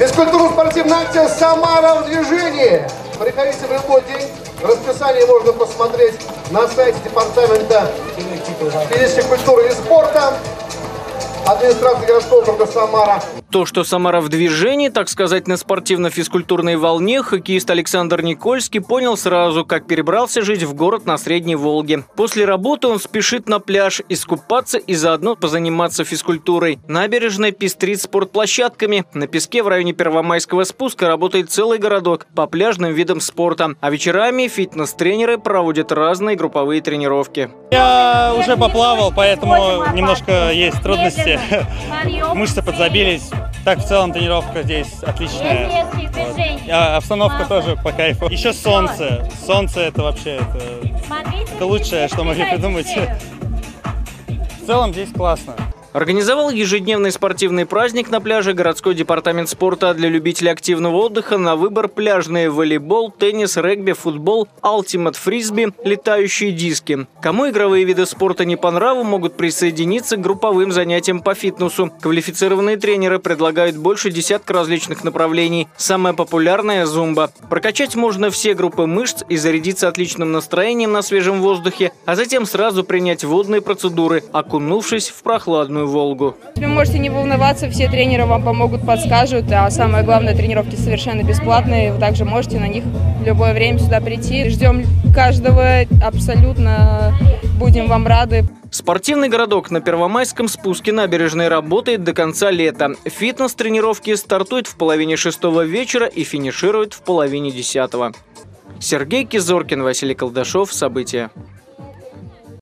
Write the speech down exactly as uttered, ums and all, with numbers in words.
Физкультурно-спортивная акция «Самара в движении». Приходите в любой день. Расписание можно посмотреть на сайте департамента физической культуры и спорта администрации городского округа Самара. То, что Самара в движении, так сказать, на спортивно-физкультурной волне, хоккеист Александр Никольский понял сразу, как перебрался жить в город на Средней Волге. После работы он спешит на пляж искупаться и заодно позаниматься физкультурой. Набережная пестрит спортплощадками. На песке в районе Первомайского спуска работает целый городок по пляжным видам спорта. А вечерами фитнес-тренеры проводят разные групповые тренировки. Я уже поплавал, поэтому немножко есть трудности. Мышцы подзабились. Так, в целом тренировка здесь отличная. А, обстановка тоже по кайфу. Еще солнце. Солнце это вообще это, это лучшее, что могли придумать. В целом здесь классно. Организовал ежедневный спортивный праздник на пляже городской департамент спорта. Для любителей активного отдыха на выбор пляжные волейбол, теннис, регби, футбол, алтимат фрисби, летающие диски. Кому игровые виды спорта не по нраву, могут присоединиться к групповым занятиям по фитнесу. Квалифицированные тренеры предлагают больше десятка различных направлений. Самая популярная – зумба. Прокачать можно все группы мышц и зарядиться отличным настроением на свежем воздухе, а затем сразу принять водные процедуры, окунувшись в прохладную Волгу. Вы можете не волноваться, все тренеры вам помогут, подскажут, а самое главное, тренировки совершенно бесплатные, вы также можете на них в любое время сюда прийти. Ждем каждого, абсолютно будем вам рады. Спортивный городок на Первомайском спуске набережной работает до конца лета. Фитнес-тренировки стартуют в половине шестого вечера и финишируют в половине десятого. Сергей Кизоркин, Василий Колдашов. События.